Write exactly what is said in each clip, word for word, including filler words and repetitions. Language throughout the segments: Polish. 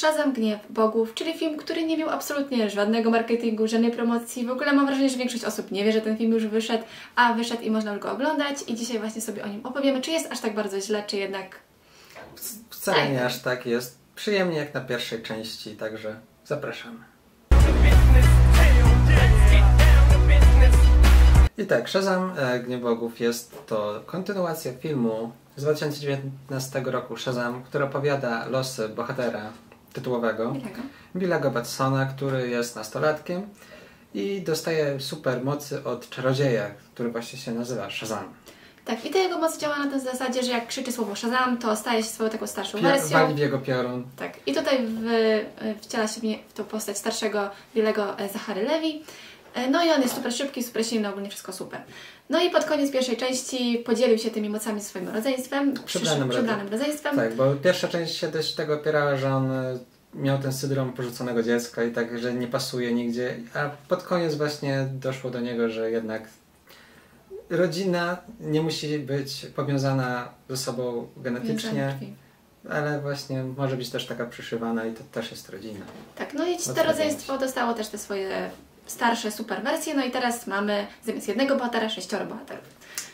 Shazam Gniew Bogów, czyli film, który nie miał absolutnie żadnego marketingu, żadnej promocji. W ogóle mam wrażenie, że większość osób nie wie, że ten film już wyszedł, a wyszedł i można go oglądać. I dzisiaj właśnie sobie o nim opowiemy, czy jest aż tak bardzo źle, czy jednak... Wcale nie aż tak jest. Przyjemnie jak na pierwszej części, także zapraszamy. I tak, Shazam Gniew Bogów jest to kontynuacja filmu z dwa tysiące dziewiętnastego roku Shazam, który opowiada losy bohatera tytułowego, Billego Batsona, który jest nastolatkiem i dostaje super mocy od czarodzieja, który właśnie się nazywa Shazam. Tak, i ta jego moc działa na tej zasadzie, że jak krzyczy słowo Shazam, to staje się swoją taką starszą wersją. Wali w jego piorun. Tak, i tutaj w, wciela się w tą postać starszego Billego Zachary Levi. No i on jest super szybki, super silny, ogólnie wszystko super. No i pod koniec pierwszej części podzielił się tymi mocami swoim rodzeństwem, przybranym, przybranym rodzeństwem. Tak, bo pierwsza część się też tego opierała, że on miał ten syndrom porzuconego dziecka i tak, że nie pasuje nigdzie, a pod koniec właśnie doszło do niego, że jednak rodzina nie musi być powiązana ze sobą genetycznie, ale właśnie może być też taka przyszywana i to też jest rodzina. Tak, no i to rodzeństwo dostało też te swoje starsze super wersje, no i teraz mamy zamiast jednego bohatera sześcioro bohaterów.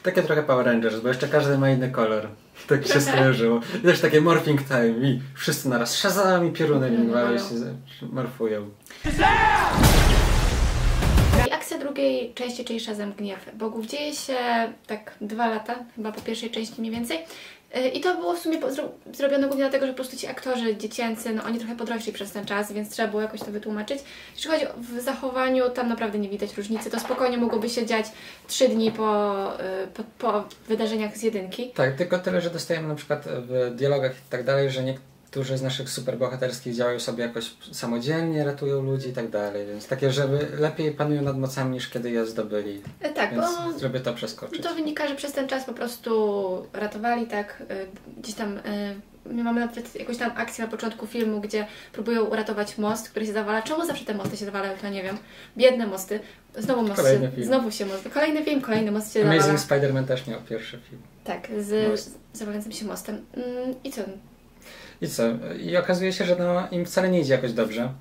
Takie trochę Power Rangers, bo jeszcze każdy ma inny kolor. Tak się skojarzyło. Też takie morphing time i wszyscy naraz Shazam i piorunem się morfują. I akcja drugiej części, czyli Shazam Gniew Bogów, dzieje się tak dwa lata, chyba po pierwszej części mniej więcej. I to było w sumie zrobione głównie dlatego, że po prostu ci aktorzy dziecięcy, no oni trochę podrośli przez ten czas, więc trzeba było jakoś to wytłumaczyć. Jeśli chodzi o zachowaniu, tam naprawdę nie widać różnicy, to spokojnie mogłoby się dziać trzy dni po, po, po wydarzeniach z jedynki. Tak, tylko tyle, że dostajemy na przykład w dialogach i tak dalej, że niektórzy z naszych superbohaterskich działają sobie jakoś samodzielnie, ratują ludzi i tak dalej, więc takie, żeby lepiej panują nad mocami niż kiedy je zdobyli. Tak, więc bo żeby to przeskoczyć. To wynika, że przez ten czas po prostu ratowali, tak, gdzieś tam... My mamy nawet jakąś tam akcję na początku filmu, gdzie próbują uratować most, który się zawala. Czemu zawsze te mosty się zawalają, to nie wiem. Biedne mosty. Znowu mosty. Kolejny film. Znowu się mosty. Kolejny film, kolejny most się zawala. Amazing Spider-Man też miał pierwszy film. Tak, z zawalającym się mostem. Mm, I co? I co? I okazuje się, że no, im wcale nie idzie jakoś dobrze.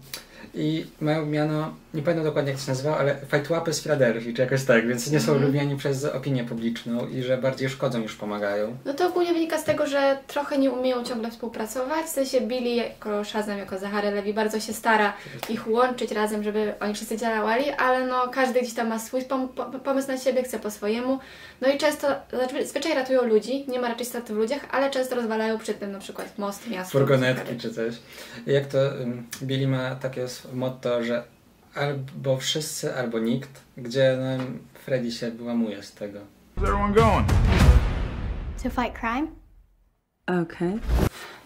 I mają miano, nie pamiętam dokładnie jak to się nazywało, ale fajtłapy z Philadelphia, czy jakoś tak, więc nie są mm. lubiani przez opinię publiczną i że bardziej szkodzą niż pomagają. No to ogólnie wynika z tego, że trochę nie umieją ciągle współpracować, w sensie Billy jako Shazam, jako Zachary Levi bardzo się stara ich łączyć razem, żeby oni wszyscy działali, ale no każdy gdzieś tam ma swój pom pomysł na siebie, chce po swojemu, no i często, zwyczaj ratują ludzi, nie ma raczej straty w ludziach, ale często rozwalają przy tym na przykład most, miasto. Furgonetki czy coś. Jak to um, Billy ma takie motto, że albo wszyscy, albo nikt, gdzie no, Freddy się wyłamuje z tego. To fight crime? Okay.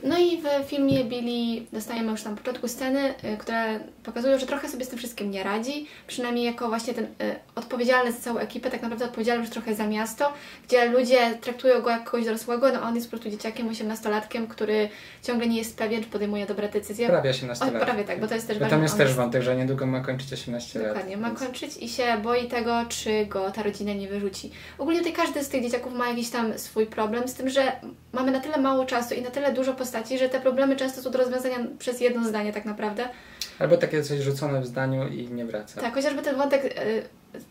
No i w filmie Billy dostajemy już tam na początku sceny, które pokazują, że trochę sobie z tym wszystkim nie radzi, przynajmniej jako właśnie ten y, odpowiedzialny za całą ekipę, tak naprawdę odpowiedzialny już trochę za miasto, gdzie ludzie traktują go jak kogoś dorosłego, no on jest po prostu dzieciakiem, osiemnastolatkiem, który ciągle nie jest pewien, czy podejmuje dobre decyzje. Prawie osiemnastolatkiem. Prawie tak, bo to jest też ważne. Tam jest też wątek, że niedługo ma kończyć osiemnaście lat. Dokładnie, ma kończyć i się boi tego, czy go ta rodzina nie wyrzuci. Ogólnie tutaj każdy z tych dzieciaków ma jakiś tam swój problem, z tym, że mamy na tyle mało czasu i na tyle dużo postaci, że te problemy często są do rozwiązania przez jedno zdanie tak naprawdę. Albo takie coś rzucone w zdaniu i nie wraca. Tak, chociażby ten wątek y,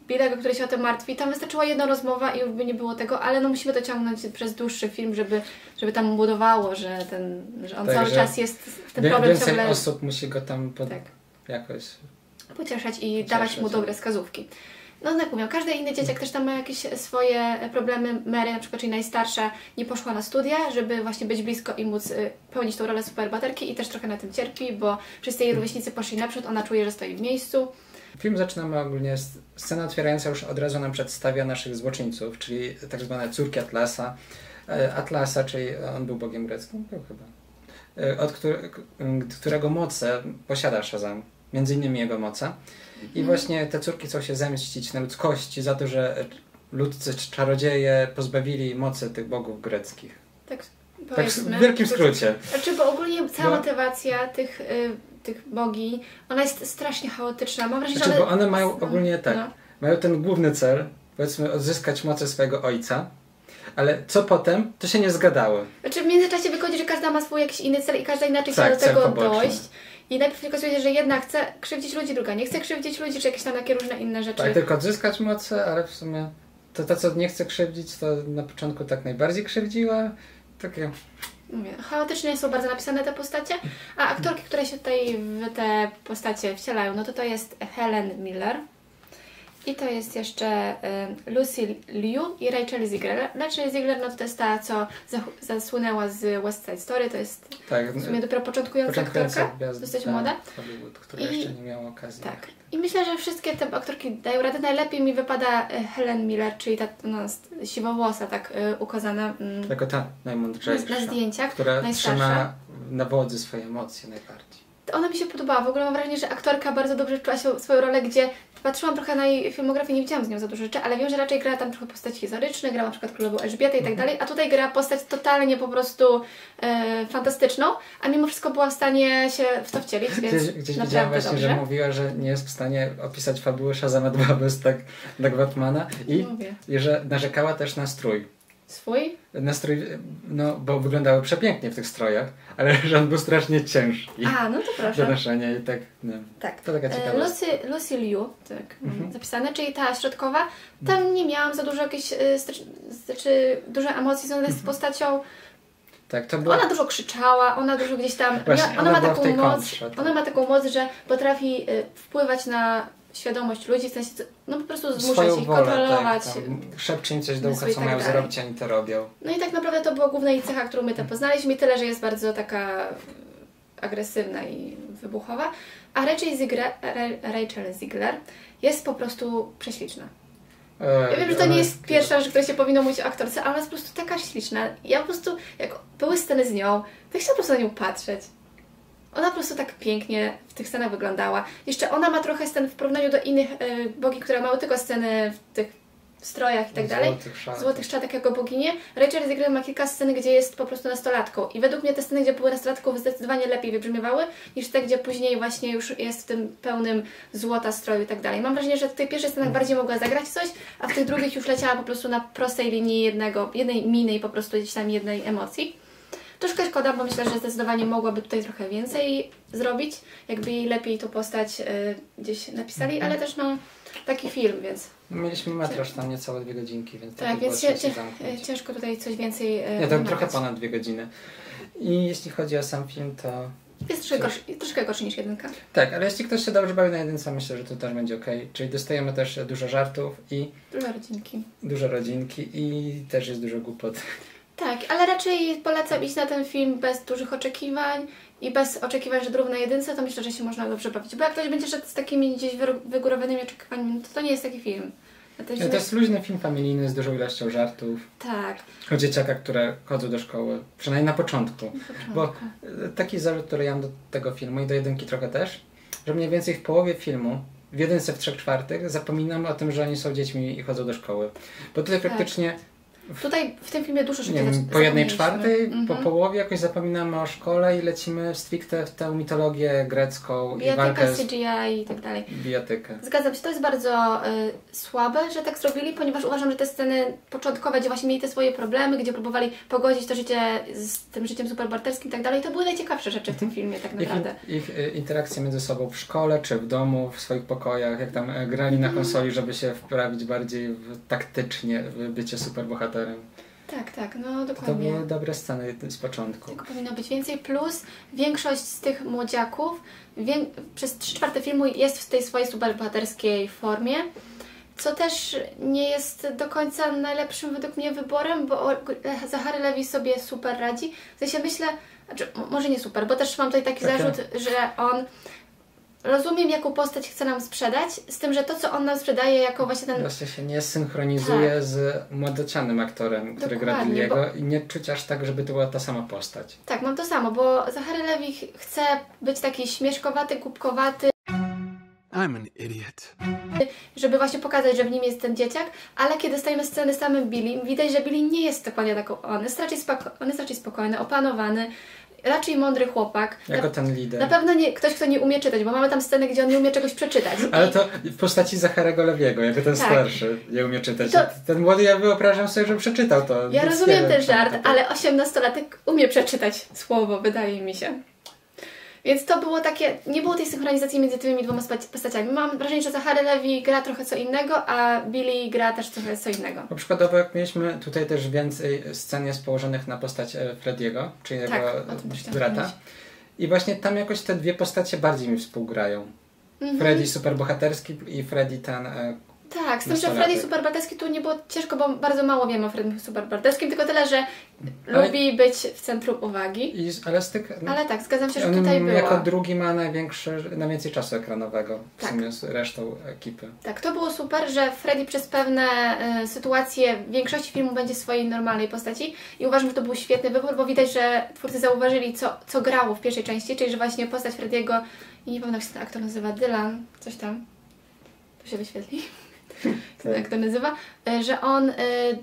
Billego, który się o to martwi, tam wystarczyła jedna rozmowa i już by nie było tego, ale no musimy to ciągnąć przez dłuższy film, żeby, żeby tam budowało, że, ten, że on tak, cały że czas jest ten wie, problem więcej ciągle... osób musi go tam pod... tak. jakoś... pocieszać i pocieszać, dawać mu dobre wskazówki. No tak mówię, każdy inny dzieciak też tam ma jakieś swoje problemy. Mary na przykład, czyli najstarsza, nie poszła na studia, żeby właśnie być blisko i móc pełnić tą rolę superbohaterki i też trochę na tym cierpi, bo wszyscy jej rówieśnicy poszli naprzód, ona czuje, że stoi w miejscu. Film zaczynamy ogólnie, scena otwierająca już od razu nam przedstawia naszych złoczyńców, czyli tak zwane córki Atlasa. Atlasa, czyli on był bogiem greckim? Był chyba. Od którego moce posiada Shazam, między innymi jego moce. I właśnie te córki chcą się zemścić na ludzkości za to, że ludzcy czarodzieje pozbawili mocy tych bogów greckich. Tak, tak w wielkim skrócie. Znaczy, bo ogólnie cała bo... motywacja tych, y, tych bogi, ona jest strasznie chaotyczna. Mam wrażenie, znaczy, że one... bo one mają ogólnie tak, no. mają ten główny cel, powiedzmy odzyskać mocy swojego ojca, ale co potem, to się nie zgadały. Znaczy w międzyczasie wychodzi, że każda ma swój jakiś inny cel i każda inaczej tak, chce do tego dojść. i najpierw okazuje się, że jedna chce krzywdzić ludzi, druga nie chce krzywdzić ludzi, czy jakieś tam takie różne inne rzeczy. Tak, tylko odzyskać moce, ale w sumie to ta, co nie chce krzywdzić, to na początku tak najbardziej krzywdziła. Takie... Mówię, chaotycznie są bardzo napisane te postacie, a aktorki, które się tutaj w te postacie wcielają, no to to jest Helen Miller i to jest jeszcze y, Lucy Liu i Rachel Zegler. Rachel Zegler, no to jest ta, co zasłynęła z West Side Story, to jest tak, w sumie dopiero początkująca aktorka, dosyć ta, młoda. Hollywood, która I, jeszcze nie miała okazji. Tak. I myślę, że wszystkie te aktorki dają radę. Najlepiej mi wypada Helen Miller, czyli ta no, siwowłosa, tak y, ukazana. Y, jako ta najmądrzejsza. Na zdjęciach. Która trzyma na wodzy swoje emocje najbardziej. Ona mi się podobała. W ogóle mam wrażenie, że aktorka bardzo dobrze czuła się swoją rolę, gdzie patrzyłam trochę na jej filmografię, nie widziałam z nią za dużo rzeczy, ale wiem, że raczej grała tam trochę postaci historyczne, grała na przykład królową Elżbietę i tak dalej, a tutaj gra postać totalnie po prostu e, fantastyczną, a mimo wszystko była w stanie się w to wcielić, więc gdzieś, gdzieś widziałam właśnie, dobrze. Że mówiła, że nie jest w stanie opisać fabuły Shazama dwa bez tak, tak Batmana i, i że narzekała też na strój. Swój? Nastrój, no bo wyglądały przepięknie w tych strojach, ale że on był strasznie ciężki. A, no to proszę. Do noszenia i tak, no, tak. To taka ciekawa. Lucy, Lucy Liu, tak mhm. zapisane, czyli ta środkowa. Tam nie miałam za dużo jakichś, znaczy dużo emocji związanych mhm. z postacią. Tak, to była... Ona dużo krzyczała, ona dużo gdzieś tam... Właśnie, ona, ona, ma taką moc, kontrze, tak. ona ma taką moc, że potrafi wpływać na... świadomość ludzi, w sensie, no po prostu zmuszać ich, wolę, kontrolować. Tak, szepcze im coś do ucha, co tak mają dalej. Zrobić, a oni to robią. No i tak naprawdę to była główna jej cecha, którą my tam poznaliśmy, tyle, że jest bardzo taka agresywna i wybuchowa. A Rachel Zegler, Rachel Zegler jest po prostu prześliczna. Eee, ja wiem, że to nie jest pierwsza rzecz, która się powinno mówić o aktorce, ale ona jest po prostu taka śliczna. Ja po prostu, jak były sceny z nią, to chciałam po prostu na nią patrzeć. Ona po prostu tak pięknie w tych scenach wyglądała. Jeszcze ona ma trochę scen w porównaniu do innych y, bogi, które mają tylko sceny w tych strojach i tak dalej. Złotych szatek. Złotych szatek jako boginie. Rachel Zegler ma kilka scen, gdzie jest po prostu nastolatką. I według mnie te sceny, gdzie były nastolatką, zdecydowanie lepiej wybrzmiewały niż te, gdzie później właśnie już jest w tym pełnym złota stroju i tak dalej. Mam wrażenie, że w tych pierwszych scenach bardziej mogła zagrać coś, a w tych drugich już leciała po prostu na prostej linii jednego, jednej miny i po prostu gdzieś tam jednej emocji. Troszkę szkoda, bo myślę, że zdecydowanie mogłaby tutaj trochę więcej zrobić, jakby jej lepiej tą postać y, gdzieś napisali, ale też no taki film, więc... Mieliśmy metraż tam niecałe dwie godzinki, więc... Tak, więc się, się ciężko tutaj coś więcej... Y, ja tak trochę ponad dwie godziny. I jeśli chodzi o sam film, to... Jest troszkę gorszy, troszkę gorszy niż jedynka. Tak, ale jeśli ktoś się dobrze bawi na jedynce, myślę, że to też będzie ok. Czyli dostajemy też dużo żartów i... Dużo rodzinki. Dużo rodzinki i też jest dużo głupot. Tak, ale raczej polecam iść na ten film bez dużych oczekiwań i bez oczekiwań, że równa jedynce, to myślę, że się można dobrze bawić. Bo jak ktoś będzie szedł z takimi gdzieś wygórowanymi oczekiwaniami, to to nie jest taki film. To, no to jest luźny film familijny z dużą ilością żartów. Tak. O dzieciakach, które chodzą do szkoły, przynajmniej na początku. Na początku. Bo taki zarzut, który ja mam do tego filmu i do jedynki trochę też, że mniej więcej w połowie filmu, w jedynce, w trzech czwartych, zapominam o tym, że oni są dziećmi i chodzą do szkoły. Bo tutaj tak. praktycznie... W, Tutaj w tym filmie dużo rzeczy nie, po jednej czwartej, mhm. po połowie jakoś zapominamy o szkole i lecimy stricte w tę mitologię grecką. Bijatyka, i C G I i tak dalej. Bijatyka. Zgadzam się, to jest bardzo y, słabe, że tak zrobili, ponieważ uważam, że te sceny początkowe, gdzie właśnie mieli te swoje problemy, gdzie próbowali pogodzić to życie z tym życiem superbohaterskim i tak dalej, to były najciekawsze rzeczy w tym filmie tak naprawdę. Ich, ich interakcje między sobą w szkole, czy w domu, w swoich pokojach, jak tam grali na konsoli, żeby się wprawić bardziej w, taktycznie w bycie superbohaterem. Tak, tak, no dokładnie. To były dobre sceny z początku. Tylko powinno być więcej, plus większość z tych młodziaków przez trzy czwarte filmu jest w tej swojej superbohaterskiej formie, co też nie jest do końca najlepszym według mnie wyborem, bo Zachary Levi sobie super radzi. W sensie myślę, znaczy, może nie super, bo też mam tutaj taki okay. zarzut, że on... Rozumiem, jaką postać chce nam sprzedać, z tym, że to, co on nam sprzedaje, jako właśnie ten... Właśnie się nie synchronizuje tak. z młodocianym aktorem, który Dokładnie, gra Billiego bo... i nie czuć aż tak, żeby to była ta sama postać. Tak, mam to samo, bo Zachary Levi chce być taki śmieszkowaty, głupkowaty. I'm an idiot. Żeby właśnie pokazać, że w nim jest ten dzieciak, ale kiedy stajemy sceny z samym Billy, widać, że Billy nie jest dokładnie taką on. Jest raczej spoko... On jest raczej spokojny, opanowany. Raczej mądry chłopak. Jako na, ten lider. Na pewno nie, ktoś, kto nie umie czytać, bo mamy tam scenę, gdzie on nie umie czegoś przeczytać. Ale to w postaci Zacharego Leviego, jako ten tak. starszy nie umie czytać. To... Ten młody, ja wyobrażam sobie, że przeczytał to. Ja rozumiem ten żart, ale osiemnastolatek umie przeczytać słowo, wydaje mi się. Więc to było takie, nie było tej synchronizacji między tymi dwoma postaciami. Mam wrażenie, że Zachary Levi gra trochę co innego, a Billy gra też trochę co innego. No, przykładowo jak mieliśmy tutaj też więcej scen jest położonych na postać Freddy'ego, czyli jego tak, brata. I właśnie tam jakoś te dwie postacie bardziej mi współgrają. Mhm. Freddy superbohaterski i Freddy ten... Tak, z tym, że Freddy superbohaterski tu nie było ciężko, bo bardzo mało wiem o Freddy superbohaterskim, tylko tyle, że ale... lubi być w centrum uwagi. I, ale, z tych, no, ale tak, zgadzam się, że tutaj było. Jako drugi ma największy, najwięcej czasu ekranowego w tak. sumie z resztą ekipy. Tak, to było super, że Freddy przez pewne y, sytuacje w większości filmu będzie w swojej normalnej postaci i uważam, że to był świetny wybór, bo widać, że twórcy zauważyli, co, co grało w pierwszej części, czyli że właśnie postać Freddy'ego, i nie wiem jak się ten aktor nazywa, Dylan, coś tam, to się wyświetli. Tak. Jak to nazywa, że on y,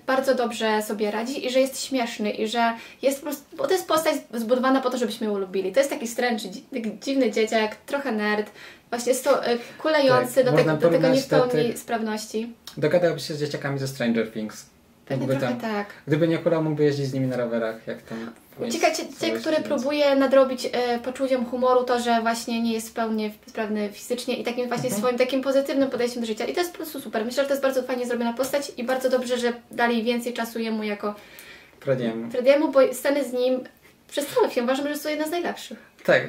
bardzo dobrze sobie radzi i że jest śmieszny i że jest po prostu, bo to jest postać zbudowana po to, żebyśmy ją lubili. To jest taki stręczy, taki dziwny dzieciak, trochę nerd, właśnie jest to y, kulejący, tak, do, te, do tego nie w pełni te, sprawności. Dogadałby się z dzieciakami ze Stranger Things. Mógłby tam, tak. Gdyby nie akurat, mógłby jeździć z nimi na rowerach, jak tam... Ciekawe, który próbuje nadrobić y, poczuciem humoru to, że właśnie nie jest w pełni sprawny fizycznie i takim właśnie mhm. swoim takim pozytywnym podejściem do życia. I to jest po prostu super. Myślę, że to jest bardzo fajnie zrobiona postać i bardzo dobrze, że dali więcej czasu jemu jako Frediemu, Frediemu bo sceny z nim przez cały film uważam, że jest to jedna z najlepszych. Tak,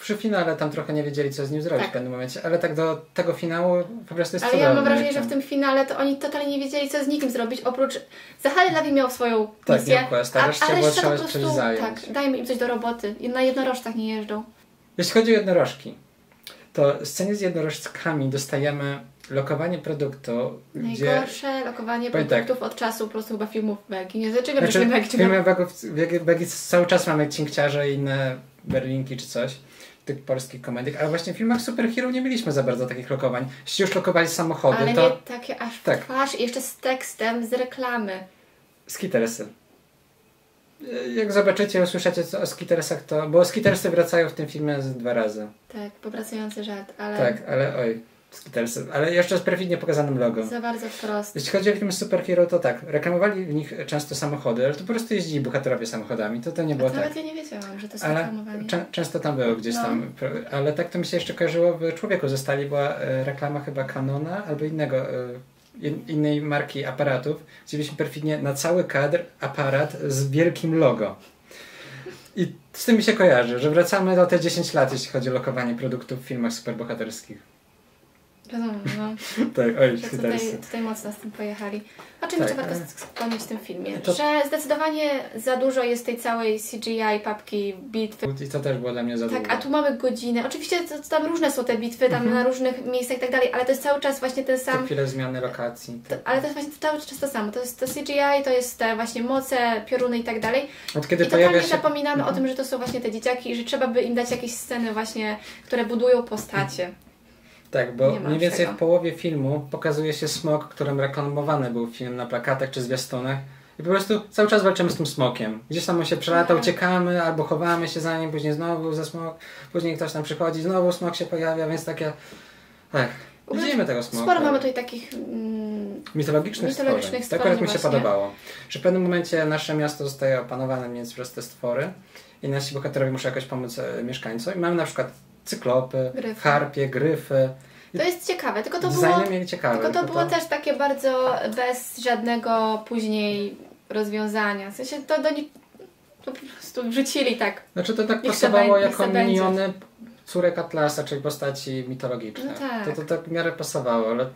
przy finale tam trochę nie wiedzieli, co z nim zrobić tak. w pewnym momencie, ale tak do tego finału po prostu jest. Ale ja mam wrażenie, że w tym finale to oni totalnie nie wiedzieli, co z nikim zrobić, oprócz Zachary Levi miał swoją misję, tak, miał starać, a, ale jeszcze po prostu tak, dajmy im coś do roboty, na jednorożcach nie jeżdżą. Jeśli chodzi o jednorożki, to sceny z jednorożkami dostajemy lokowanie produktu, najgorsze gdzie... lokowanie produktów tak. od czasu po prostu chyba filmów Bagi. Nie znaczy, znaczy, że Bagi, filmy Bagi, Bagi cały czas mamy cinkciarze i inne berlinki czy coś. Tych polskich komedii, ale właśnie w filmach superhero nie mieliśmy za bardzo takich lokowań. Jeśli już lokowali samochody, ale to... Ale nie takie aż w tak. twarz i jeszcze z tekstem z reklamy. Skitersy. Jak zobaczycie, usłyszycie o Skitersach, to... Bo Skitersy wracają w tym filmie z dwa razy. Tak, powracający żart, ale... Tak, ale oj, Skitersy. Ale jeszcze z perfidnie pokazanym logo. Za bardzo wprost. Jeśli chodzi o filmy superhero, to tak, reklamowali w nich często samochody, ale to po prostu jeździli bohaterowie samochodami, to to nie było to tak. Nawet ja nie wiedziałam, że to jest reklamowanie. Często tam było gdzieś no. tam, ale tak to mi się jeszcze kojarzyło w Człowieku Zostali, była reklama chyba Canona albo innego, innej marki aparatów, gdzie mieliśmy perfidnie na cały kadr aparat z wielkim logo. I z tym mi się kojarzy, że wracamy do te dziesięć lat, jeśli chodzi o lokowanie produktów w filmach superbohaterskich. Rozumiem, no. Tak, oj, że tutaj, tutaj mocno z tym pojechali. O czym jeszcze tak, warto wspomnieć ale... w tym filmie? To... Że zdecydowanie za dużo jest tej całej C G I, papki, bitwy. I to też było dla mnie za dużo. Tak, długo. A tu mamy godzinę. Oczywiście to, to tam różne są te bitwy, tam mhm. na różnych miejscach i tak dalej, ale to jest cały czas właśnie ten sam... Te chwile zmiany lokacji. Tak. To, ale to jest właśnie cały czas to samo. To jest to C G I, to jest te właśnie moce, pioruny i tak dalej. Od kiedy I totalnie się... zapominamy no. o tym, że to są właśnie te dzieciaki i że trzeba by im dać jakieś sceny właśnie, które budują postacie. Tak, bo mniej więcej tego. w połowie filmu pokazuje się smok, którym reklamowany był film na plakatach czy zwiastunach i po prostu cały czas walczymy z tym smokiem. Gdzieś tam on się przelata, uciekamy albo chowamy się za nim, później znowu ze smok, później ktoś tam przychodzi, znowu smok się pojawia, więc takie... Tak, widzimy tego smoka. Sporo mamy tutaj takich... Mm, mitologicznych mitologicznych stworzeń. To akurat mi się podobało. Że w pewnym momencie nasze miasto zostaje opanowane więc przez te stwory i nasi bohaterowie muszą jakoś pomóc mieszkańcom i mamy na przykład cyklopy, gryfy. harpie, gryfy. To jest ciekawe, tylko to było, ciekawe, tylko to było to... też takie bardzo bez żadnego później rozwiązania. W sensie to do nich po prostu wrzucili tak. Znaczy to tak pasowało jako miniony córek Atlasa, czyli postaci mitologiczne. No tak. To, to tak w miarę pasowało, ale,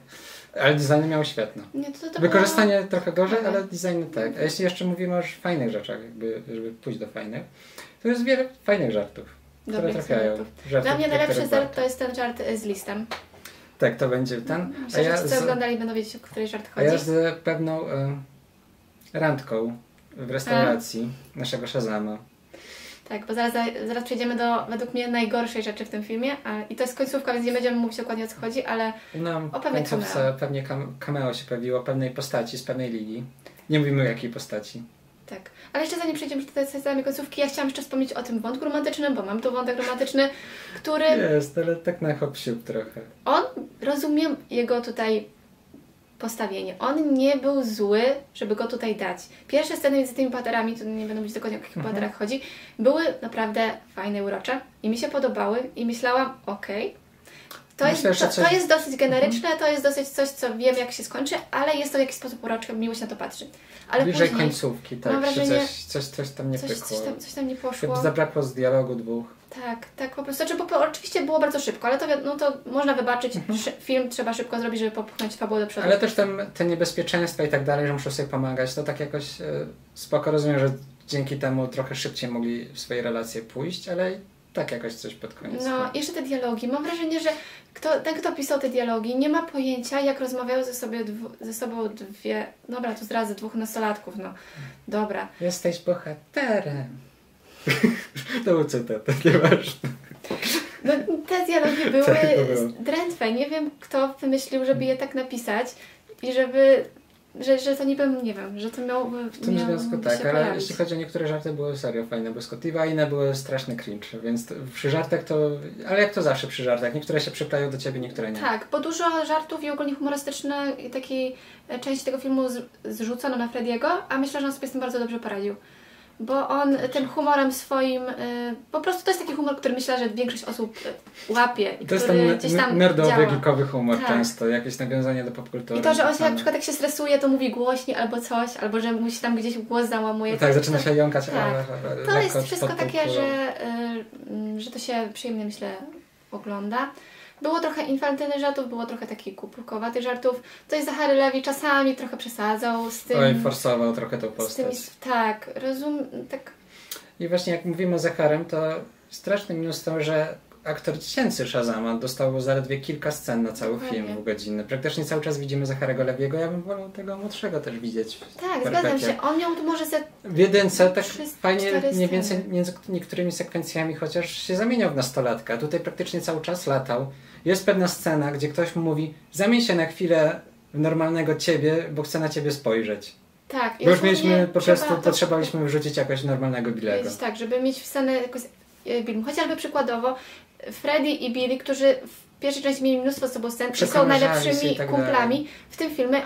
ale design miał świetne. Nie, to, to Wykorzystanie było... trochę gorzej, ale design tak. A jeśli jeszcze mówimy o fajnych rzeczach, jakby, żeby pójść do fajnych, to jest wiele fajnych żartów. Dobrych trafiają. Żarty, Dla mnie najlepszy żart to jest ten żart z listem. Tak, to będzie ten. Myślę, a ja że z... oglądali będą wiedzieć, o który żart chodzi. A ja z pewną e, randką w restauracji a. naszego Shazama. Tak, bo zaraz, zaraz przejdziemy do, według mnie, najgorszej rzeczy w tym filmie. A, I to jest końcówka, więc nie będziemy mówić dokładnie o co chodzi, ale no, o pewnej kameo. Pewnie cameo się pojawiło, pewnej postaci z pewnej ligi. Nie mówimy o jakiej postaci. Tak, ale jeszcze zanim przejdziemy do tej końcówki, ja chciałam jeszcze wspomnieć o tym wątku romantycznym, bo mam tu wątek romantyczny, który... Jest, ale tak na hop-siup trochę. On, rozumiem jego tutaj postawienie. On nie był zły, żeby go tutaj dać. Pierwsze sceny między tymi bohaterami, tu nie będę mówić dokładnie o jakich mhm. bohaterach chodzi, były naprawdę fajne, urocze i mi się podobały i myślałam, okej, okay, To, Myślę, jest, to, coś... to jest dosyć generyczne, mhm. to jest dosyć coś, co wiem jak się skończy, ale jest to w jakiś sposób urocze, miło się na to patrzy. Ale bliżej później, końcówki, tak, wrażenie, coś, coś, coś tam nie coś, pykło. Coś tam, coś tam nie poszło. Zabrakło z dialogu dwóch. Tak, tak po prostu. Znaczy, bo, oczywiście było bardzo szybko, ale to, no, to można wybaczyć, mhm. film trzeba szybko zrobić, żeby popchnąć fabułę do przodu. Ale też tam te niebezpieczeństwa i tak dalej, że muszą sobie pomagać, to tak jakoś yy, spoko rozumiem, że dzięki temu trochę szybciej mogli w swoje relacje pójść, ale... Tak, jakoś coś pod koniec. No, jeszcze te dialogi. Mam wrażenie, że kto, ten, kto pisał te dialogi, nie ma pojęcia, jak rozmawiają ze, sobie dwu, ze sobą dwie... Dobra, tu zdradzę, dwóch nastolatków, no. Dobra. Jesteś bohaterem. To był cytat, nieważne. No, te dialogi były tak, drętwe. Nie wiem, kto wymyślił, żeby je tak napisać i żeby... Że, że to niby, nie wiem, że to miało W tym miało związku tak, ale pojawić. Jeśli chodzi o niektóre żarty, były serio fajne, błyskotliwe, a inne były straszny cringe, więc to, przy żartach to... Ale jak to zawsze przy żartach, niektóre się przyplają do ciebie, niektóre nie. Tak, bo dużo żartów i ogólnie humorystyczne i takiej części tego filmu z, zrzucono na Freddy'ego, a myślę, że on sobie z tym bardzo dobrze poradził. Bo on tym humorem swoim, y, po prostu to jest taki humor, który myślę, że większość osób łapie. I to jest ten gdzieś tam nerdowy, geekowy humor tak. często, jakieś nawiązanie do popkultury. I to, że on się na przykład jak się stresuje, to mówi głośniej albo coś, albo że mu się tam gdzieś głos załamuje. No tak, to, zaczyna się jąkać. Tak. A, a, to jest wszystko takie, że, y, że to się przyjemnie, myślę, ogląda. Było trochę infantylnych żartów, było trochę takich kupurkowatych żartów. Coś Zachary Levi czasami trochę przesadzał z tym... Oj, forsował trochę tą postać. Z tym, tak, rozum... Tak. I właśnie jak mówimy o Zacharym, to straszny minus to, że aktor dziecięcy Shazama dostał zaledwie kilka scen na cały Dokładnie. film, dwugodzinny. Praktycznie cały czas widzimy Zacharego Leviego, ja bym wolał tego młodszego też widzieć. Tak, zgadzam się. On miał tu może ze... W jedynce tak trzy, fajnie, mniej więcej między niektórymi sekwencjami, chociaż się zamieniał w nastolatka. Tutaj praktycznie cały czas latał. Jest pewna scena, gdzie ktoś mu mówi, zamień się na chwilę w normalnego ciebie, bo chcę na ciebie spojrzeć. Tak. Bo już mieliśmy, po prostu to... potrzebowaliśmy wrzucić jakoś normalnego Billego. Tak, żeby mieć wstanę jakoś... Bill. Chociażby przykładowo Freddy i Billy, którzy w pierwszej części mieli mnóstwo sobą scen i są najlepszymi tak kumplami w tym filmie.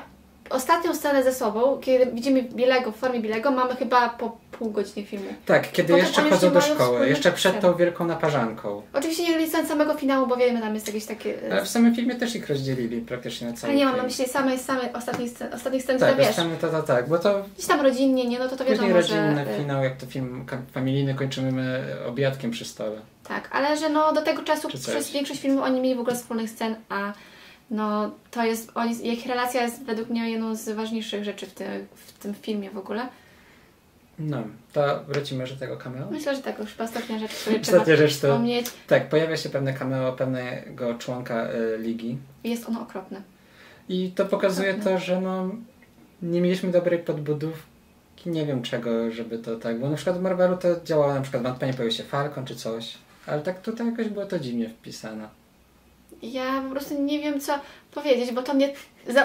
Ostatnią scenę ze sobą, kiedy widzimy Billego w formie Billego, mamy chyba po pół godziny filmu. Tak, kiedy Potem jeszcze chodzą do szkoły, jeszcze przed tą wielką naparzanką. Oczywiście nie licząc samego finału, bo wiemy, tam jest jakieś takie... Ale w samym filmie też ich rozdzielili praktycznie na cały. Ale nie mam na myśli samej, samej ostatnich scen, ostatnich scen, tak, to wiesz. Tak, to, to tak, bo to... Gdzieś tam rodzinnie, nie? No to to wiadomo, że... Później rodzinny finał, jak to film familijny kończymy my obiadkiem przy stole. Tak, ale że no do tego czasu przez większość filmów oni mieli w ogóle wspólnych scen, a... No, to jest, ich relacja jest według mnie jedną z ważniejszych rzeczy w tym, w tym filmie w ogóle. No, to wrócimy do tego cameo. Myślę, że tak, już chyba ostatnia rzecz, której trzeba rzecz to, wspomnieć. Tak, pojawia się pewne cameo pewnego członka y, ligi. Jest ono okropne. I to pokazuje okropne. to, że no, nie mieliśmy dobrej podbudówki, nie wiem czego, żeby to tak, bo na przykład w Marvelu to działało, na przykład w Ant-Manie pojawił się Falcon czy coś, ale tak tutaj jakoś było to dziwnie wpisane. Ja po prostu nie wiem, co powiedzieć, bo to mnie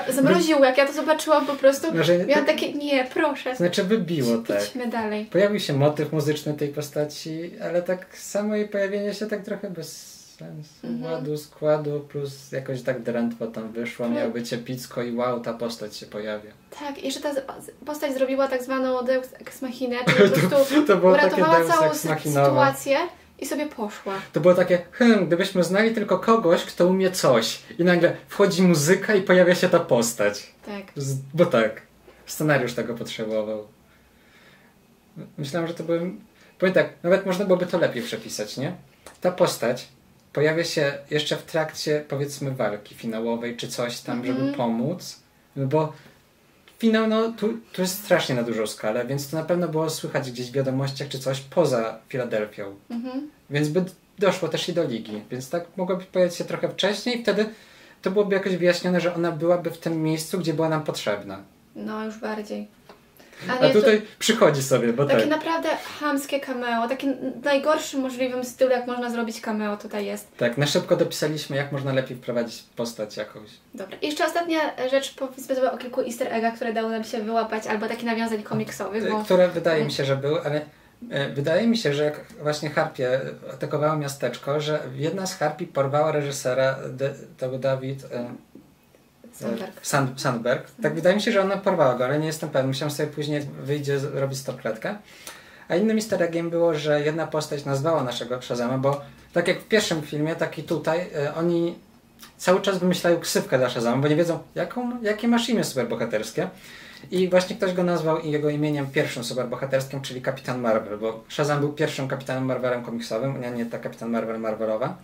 zamroziło, jak ja to zobaczyłam po prostu. No, miałam tak... takie, nie, proszę. Znaczy wybiło, tak. Idźmy dalej. Pojawił się motyw muzyczny tej postaci, ale tak samo jej pojawienie się tak trochę bez sensu, mhm. ładu, składu, plus jakoś tak drętwo tam wyszło, miało być epicko i wow, ta postać się pojawia. Tak, jeszcze ta postać zrobiła tak zwaną Deus Ex Machinę, czyli po prostu to, to uratowała całą sytuację. I sobie poszła. To było takie, hmm, gdybyśmy znali tylko kogoś, kto umie coś. I nagle wchodzi muzyka i pojawia się ta postać. Tak. Z, bo tak. Scenariusz tego potrzebował. Myślałam, że to były... Powiem tak, nawet można byłoby to lepiej przepisać, nie? Ta postać pojawia się jeszcze w trakcie, powiedzmy, walki finałowej czy coś tam, mm-hmm. żeby pomóc. Bo... Finał, no, tu, tu jest strasznie na dużą skalę, więc to na pewno było słychać gdzieś w wiadomościach czy coś poza Filadelfią. Mhm. Więc by doszło też i do ligi. Więc tak mogłoby pojawić się trochę wcześniej i wtedy to byłoby jakoś wyjaśnione, że ona byłaby w tym miejscu, gdzie była nam potrzebna. No, już bardziej. A, A tutaj tu... przychodzi sobie, bo Takie tak. naprawdę chamskie cameo, taki najgorszym możliwym stylu, jak można zrobić cameo tutaj jest. Tak, na szybko dopisaliśmy, jak można lepiej wprowadzić postać jakąś. Dobra, i jeszcze ostatnia rzecz, powiedzmy o kilku easter eggach, które dało nam się wyłapać, albo takich nawiązań komiksowych, bo... Które wydaje mi się, że były, ale wydaje mi się, że jak właśnie harpie atakowało miasteczko, że jedna z harpi porwała reżysera, to był David... Sandberg. Sand, Sandberg. Tak, hmm. Wydaje mi się, że ona porwała go, ale nie jestem pewien. Musiałem sobie później wyjdzie robić stopklatkę. A innym easter eggiem było, że jedna postać nazwała naszego Shazama, bo tak jak w pierwszym filmie, tak i tutaj, oni cały czas wymyślają ksywkę dla Shazama, bo nie wiedzą, jaką, jakie masz imię superbohaterskie. I właśnie ktoś go nazwał jego imieniem pierwszym superbohaterskim, czyli Kapitan Marvel, bo Shazam był pierwszym Kapitanem Marvelem komiksowym, a nie ta Kapitan Marvel Marvelowa.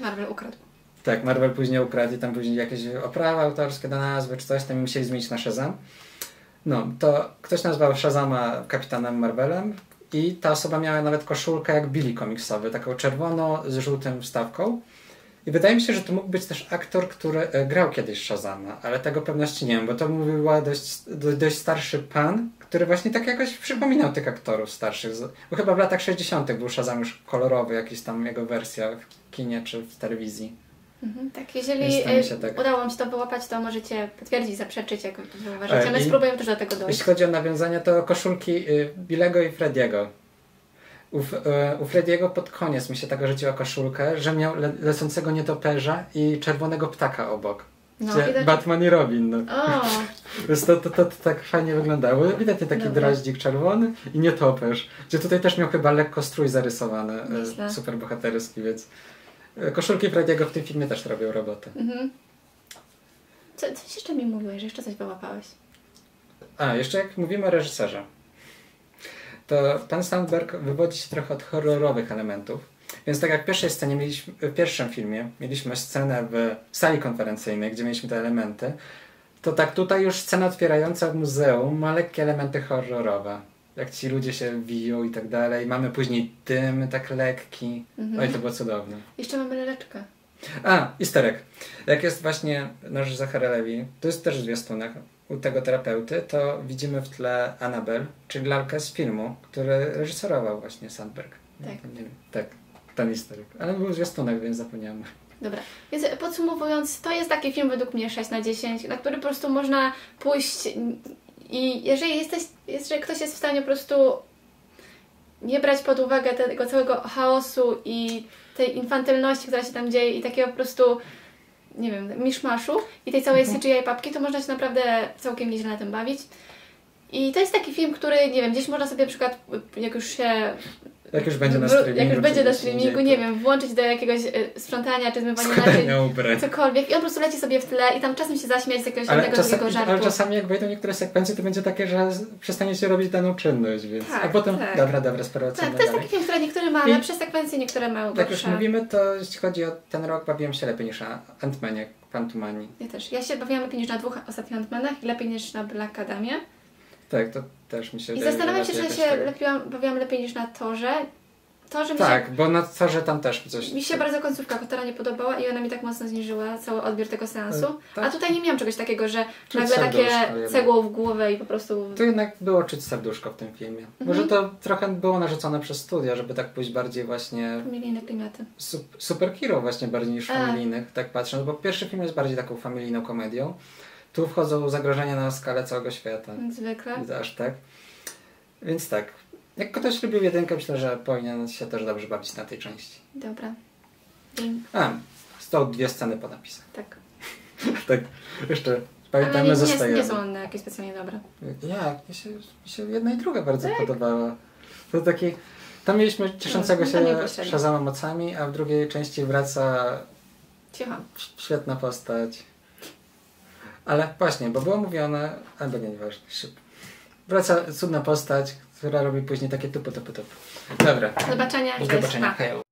Marvel ukradł. Tak, Marvel później ukradł i tam później jakieś oprawy autorskie do nazwy czy coś, tam musieli zmienić na Shazam. No, to ktoś nazwał Shazama Kapitanem Marvelem i ta osoba miała nawet koszulkę jak Billy komiksowy, taką czerwoną z żółtym wstawką. I wydaje mi się, że to mógł być też aktor, który grał kiedyś Shazama, ale tego pewności nie wiem, bo to mówiła dość, dość starszy pan, który właśnie tak jakoś przypominał tych aktorów starszych. Bo chyba w latach sześćdziesiątych był Shazam już kolorowy, jakaś tam jego wersja w kinie czy w telewizji. Mhm, tak, jeżeli tak... udało mi się to wyłapać, to możecie potwierdzić, zaprzeczyć, jak uważacie. My spróbujemy też do tego dojść. Jeśli chodzi o nawiązania, to koszulki Billego i Freddiego. U, u Freddiego pod koniec mi się tak rzuciła koszulkę, że miał le lecącego nietoperza i czerwonego ptaka obok. No, widać... Batman i Robin. No. O. to, to, to, to tak fajnie wyglądało. Widać taki Dobra. droździk czerwony i nietoperz. Gdzie tutaj też miał chyba lekko strój zarysowany, e, superbohaterski, więc koszulki Freddiego w tym filmie też robią robotę. Mhm. Co, coś jeszcze mi mówiłeś, że jeszcze coś wyłapałeś? A, jeszcze jak mówimy o reżyserze. To pan Sandberg wywodzi się trochę od horrorowych elementów. Więc tak jak w pierwszej scenie, mieliśmy, w pierwszym filmie mieliśmy scenę w sali konferencyjnej, gdzie mieliśmy te elementy, to tak tutaj już scena otwierająca w muzeum ma lekkie elementy horrorowe. Jak ci ludzie się wiją i tak dalej. Mamy później dym tak lekki. Mhm. Oj, to było cudowne. Jeszcze mamy leleczkę. A, isterek. Jak jest właśnie nasz Zachary Levi, to jest też zwiastunek u tego terapeuty, to widzimy w tle Annabelle, czyli lalkę z filmu, który reżyserował właśnie Sandberg. Tak. Nie wiem, tak, ten historyk. Ale był zwiastunek, więc zapomniałem. Dobra, więc podsumowując, to jest taki film według mnie sześć na dziesięć, na który po prostu można pójść i jeżeli, jesteś, jeżeli ktoś jest w stanie po prostu nie brać pod uwagę tego całego chaosu i tej infantylności, która się tam dzieje i takiego po prostu nie wiem, miszmaszu i tej całej mhm. C G I papki, to można się naprawdę całkiem nieźle na tym bawić. I to jest taki film, który, nie wiem, gdzieś można sobie na przykład, jak już się... Jak już będzie na streamingu. Jak już będzie na streamingu, nie wiem, włączyć do jakiegoś sprzątania czy zmywania naczyń, cokolwiek. I on po prostu leci sobie w tle i tam czasem się zaśmiać z jakiegoś ale jednego drugiego żartu. Ale czasami jak wejdą niektóre sekwencje, to będzie takie, że przestanie się robić daną czynność, więc... Tak, a potem, tak. dobra, dobra, sprawdzamy. Tak, to jest taki film, który niektóre ma lepsze sekwencje, niektóre mają gorsze. Jak już mówimy, to jeśli chodzi o ten rok, bawiłem się lepiej niż na Ant-Manie, Quantumanie. Ja też. Ja się bawiłam lepiej niż na dwóch ostatnich Ant-Manach i lepiej niż na Black Adamie. Tak, to też mi się wydaje. I zastanawiam się, czy się lepiłam, bawiłam lepiej niż na Torze. Torze mi tak, się, bo na Torze tam też coś... Mi się tak. bardzo końcówka Kotora nie podobała i ona mi tak mocno zniżyła cały odbiór tego seansu. Tak? A tutaj nie miałam czegoś takiego, że czuć nagle takie cegło w głowę i po prostu... To jednak było czuć serduszko w tym filmie. Mhm. Może to trochę było narzucone przez studia, żeby tak pójść bardziej właśnie... Familijne klimaty. Su Superhero właśnie bardziej niż familijnych, tak patrząc, bo pierwszy film jest bardziej taką familijną komedią. Tu wchodzą zagrożenia na skalę całego świata. Zwykle. I aż tak. Więc tak, jak ktoś lubił jedynkę, myślę, że powinien się też dobrze bawić na tej części. Dobra. Dzień. A, są dwie sceny po napisach. Tak. tak, jeszcze pamiętamy, zostaje. Nie są one jakieś specjalnie dobre. Jak? Mi się, mi się jedna i druga bardzo tak. podobała. To taki, tam mieliśmy cieszącego no, się Shazama mocami, a w drugiej części wraca Cicho. świetna postać. Ale właśnie, bo było mówione, albo nie, nieważne, szybko. Wraca cudna postać, która robi później takie tupu, tupu, tupu. Dobra. Do zobaczenia. Do zobaczenia.